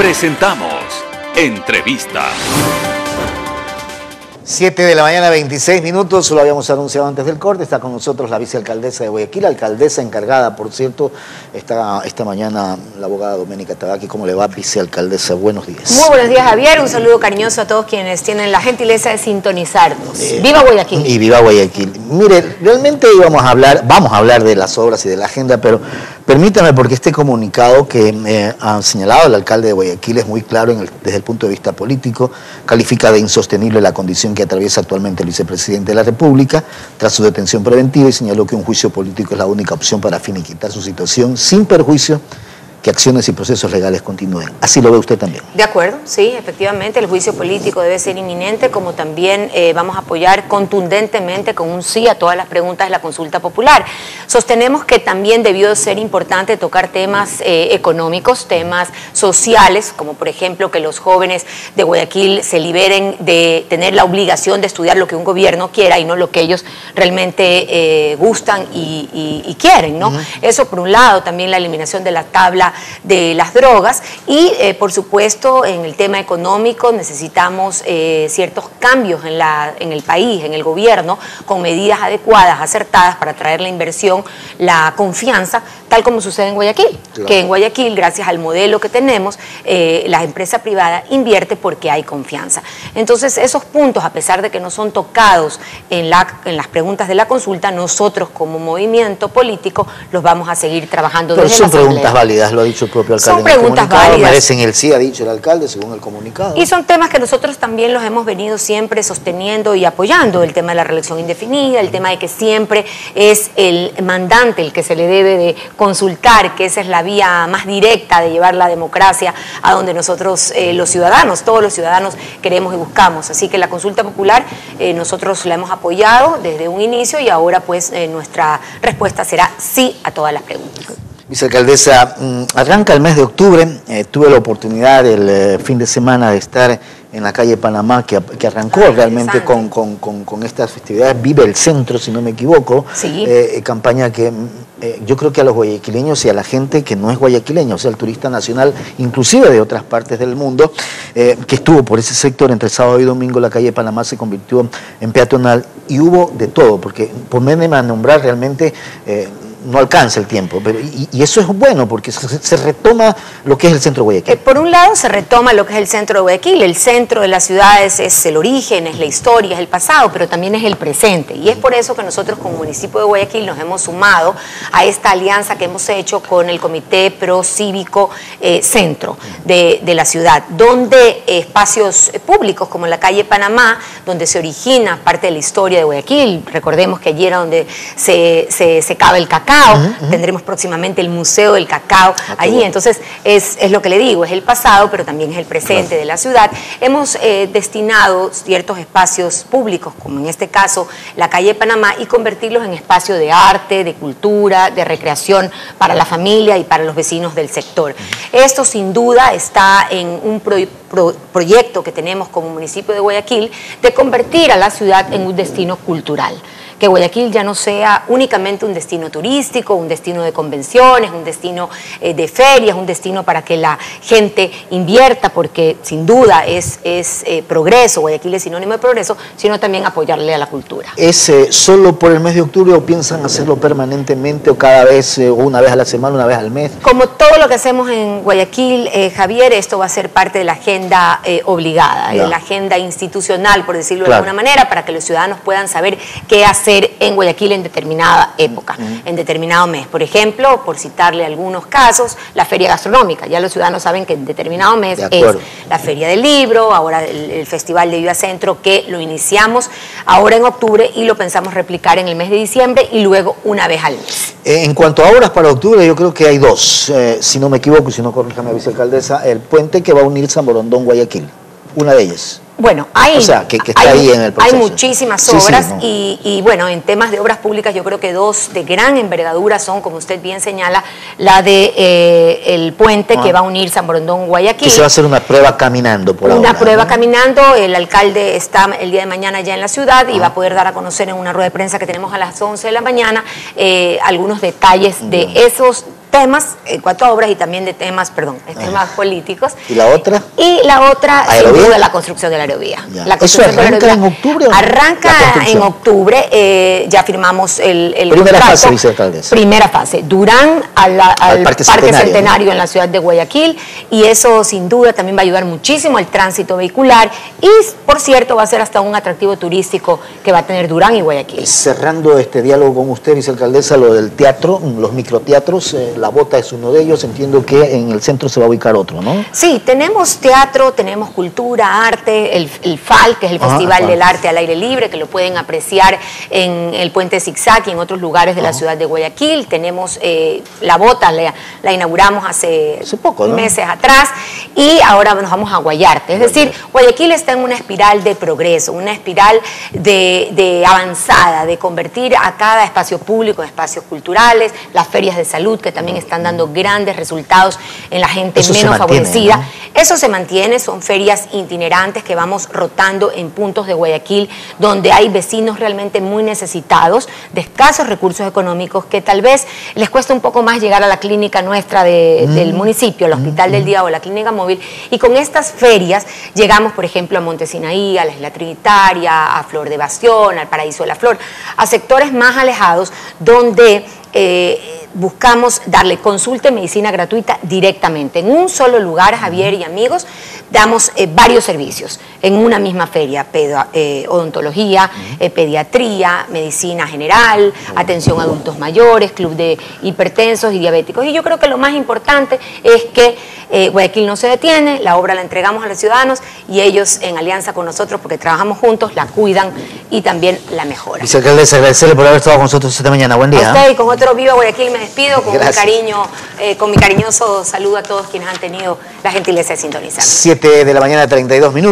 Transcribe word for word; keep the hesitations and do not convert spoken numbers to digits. Presentamos Entrevista. siete de la mañana, veintiséis minutos, lo habíamos anunciado antes del corte. Está con nosotros la vicealcaldesa de Guayaquil, alcaldesa encargada, por cierto, está esta mañana la abogada Doménica Tabacchi. ¿Cómo le va, vicealcaldesa? Buenos días. Muy buenos días, Javier. Un saludo cariñoso a todos quienes tienen la gentileza de sintonizarnos. Eh, ¡Viva Guayaquil! Y viva Guayaquil. Mire, realmente íbamos a hablar, vamos a hablar de las obras y de la agenda, pero permítame, porque este comunicado que eh, ha señalado el alcalde de Guayaquil es muy claro en el, desde el punto de vista político. Califica de insostenible la condición que atraviesa actualmente el vicepresidente de la República tras su detención preventiva y señaló que un juicio político es la única opción para finiquitar su situación, sin perjuicio que acciones y procesos legales continúen. Así lo ve usted también. De acuerdo, sí, efectivamente el juicio político debe ser inminente, como también eh, vamos a apoyar contundentemente con un sí a todas las preguntas de la consulta popular. Sostenemos que también debió ser importante tocar temas eh, económicos, temas sociales, como por ejemplo que los jóvenes de Guayaquil se liberen de tener la obligación de estudiar lo que un gobierno quiera y no lo que ellos realmente eh, gustan y, y, y quieren, ¿no? Uh-huh. Eso por un lado, también la eliminación de la tabla de las drogas y eh, por supuesto en el tema económico necesitamos eh, ciertos cambios en, la, en el país, en el gobierno, con medidas adecuadas, acertadas para traer la inversión, la confianza, tal como sucede en Guayaquil, claro. Que en Guayaquil, gracias al modelo que tenemos, eh, la empresa privada invierte porque hay confianza. Entonces esos puntos, a pesar de que no son tocados en, la, en las preguntas de la consulta, nosotros como movimiento político los vamos a seguir trabajando. Pero desde son la preguntas asamblea. Válidas, ha dicho el propio alcalde. Son preguntas válidas. Merecen el sí, ha dicho el alcalde, según el comunicado. Y son temas que nosotros también los hemos venido siempre sosteniendo y apoyando, el tema de la reelección indefinida, el tema de que siempre es el mandante el que se le debe de consultar, que esa es la vía más directa de llevar la democracia a donde nosotros eh, los ciudadanos, todos los ciudadanos queremos y buscamos. Así que la consulta popular eh, nosotros la hemos apoyado desde un inicio y ahora pues eh, nuestra respuesta será sí a todas las preguntas. Vicealcaldesa, arranca el mes de octubre, eh, tuve la oportunidad el eh, fin de semana de estar en la calle Panamá, que, que arrancó ah, realmente con, con, con, con estas festividades, Vive el Centro, si no me equivoco, sí. eh, campaña que eh, yo creo que a los guayaquileños y a la gente que no es guayaquileña, o sea, el turista nacional, inclusive de otras partes del mundo, eh, que estuvo por ese sector entre sábado y domingo, la calle Panamá se convirtió en peatonal y hubo de todo, porque ponerme a nombrar realmente... Eh, no alcanza el tiempo, pero y, y eso es bueno porque se, se retoma lo que es el centro de Guayaquil. Eh, por un lado se retoma lo que es el centro de Guayaquil, el centro de las ciudades es el origen, es la historia, es el pasado, pero también es el presente, y es por eso que nosotros como municipio de Guayaquil nos hemos sumado a esta alianza que hemos hecho con el Comité Pro Cívico eh, Centro de, de la ciudad, donde espacios públicos como la calle Panamá, donde se origina parte de la historia de Guayaquil, recordemos que allí era donde se, se, se cava el cacao. Uh-huh, uh-huh. Tendremos próximamente el Museo del Cacao allí, entonces es, es lo que le digo, es el pasado pero también es el presente, claro, de la ciudad. Hemos eh, destinado ciertos espacios públicos, como en este caso la calle Panamá, y convertirlos en espacio de arte, de cultura, de recreación para la familia y para los vecinos del sector. Uh-huh. Esto sin duda está en un pro, pro, proyecto que tenemos como municipio de Guayaquil de convertir a la ciudad en un destino cultural. Que Guayaquil ya no sea únicamente un destino turístico, un destino de convenciones, un destino eh, de ferias, un destino para que la gente invierta, porque sin duda es, es eh, progreso, Guayaquil es sinónimo de progreso, sino también apoyarle a la cultura. ¿Es eh, solo por el mes de octubre o piensan hacerlo permanentemente o cada vez, eh, una vez a la semana, una vez al mes? Como todo lo que hacemos en Guayaquil, eh, Javier, esto va a ser parte de la agenda eh, obligada, no. eh, la agenda institucional, por decirlo, claro, de alguna manera, para que los ciudadanos puedan saber qué hacer en Guayaquil en determinada época, uh-huh, en determinado mes. Por ejemplo, por citarle algunos casos, la feria gastronómica. Ya los ciudadanos saben que en determinado mes de es la Feria del Libro, ahora el, el Festival de Vida Centro, que lo iniciamos ahora en octubre y lo pensamos replicar en el mes de diciembre y luego una vez al mes. En cuanto a obras para octubre, yo creo que hay dos. Eh, si no me equivoco, si no, corríjame, vicealcaldesa, el puente que va a unir San Borondón, Guayaquil. Una de ellas. Bueno, hay, o sea, que, que está hay, ahí en el hay muchísimas obras, sí, sí, no. y, y bueno, en temas de obras públicas yo creo que dos de gran envergadura son, como usted bien señala, la de eh, el puente ah. que va a unir San Borondón Guayaquil. Que se va a hacer una prueba caminando por una ahora. Una prueba, ¿no?, caminando, el alcalde está el día de mañana ya en la ciudad ah. y va a poder dar a conocer en una rueda de prensa que tenemos a las once de la mañana eh, algunos detalles de ah. esos temas, eh, cuatro obras y también de temas, perdón, de temas ah. políticos. ¿Y la otra? Y la otra, ¿Aerovía? Sin duda, la construcción de la aerovía. La construcción ¿Eso arranca de la aerovía. en octubre? ¿O? Arranca en octubre, eh, ya firmamos el, el Primera contrato. fase, vicealcaldesa. Primera fase, Durán a la, al, al Parque Centenario, Parque Centenario ¿no? en la ciudad de Guayaquil, y eso sin duda también va a ayudar muchísimo al tránsito vehicular y, por cierto, va a ser hasta un atractivo turístico que va a tener Durán y Guayaquil. Cerrando este diálogo con usted, vicealcaldesa, lo del teatro, los microteatros, eh, La Bota es uno de ellos, entiendo que en el centro se va a ubicar otro, ¿no? Sí, tenemos teatro, tenemos cultura, arte, el, el FAL, que es el ajá, Festival ajá. del Arte al Aire Libre, que lo pueden apreciar en el Puente Zigzag y en otros lugares de ajá. la ciudad de Guayaquil. Tenemos eh, La Bota, la, la inauguramos hace, hace poco, ¿no? meses atrás, y ahora nos vamos a Guayarte. Es decir, Guayaquil está en una espiral de progreso, una espiral de, de avanzada, de convertir a cada espacio público en espacios culturales, las ferias de salud que también están dando grandes resultados en la gente Eso menos mantiene, favorecida. ¿no? Eso se mantiene, son ferias itinerantes que vamos rotando en puntos de Guayaquil donde hay vecinos realmente muy necesitados, de escasos recursos económicos, que tal vez les cuesta un poco más llegar a la clínica nuestra de, mm. del municipio, al hospital mm. del día o la clínica móvil. Y con estas ferias llegamos, por ejemplo, a Montesinaí, a la Isla Trinitaria, a Flor de Bastión, al Paraíso de la Flor, a sectores más alejados donde eh, buscamos darle consulta y medicina gratuita directamente. En un solo lugar, Javier y amigos, damos eh, varios servicios en una misma feria, pedo, eh, odontología, eh, pediatría, medicina general, atención a adultos mayores, club de hipertensos y diabéticos. Y yo creo que lo más importante es que eh, Guayaquil no se detiene, la obra la entregamos a los ciudadanos y ellos, en alianza con nosotros, porque trabajamos juntos, la cuidan y también la mejoran. Vicealcaldesa, agradecerle por haber estado con nosotros esta mañana. Buen día. A usted y con otro Viva Guayaquil me despido con, un cariño, eh, con mi cariñoso saludo a todos quienes han tenido la gentileza de sintonizar. siete de la mañana, treinta y dos minutos.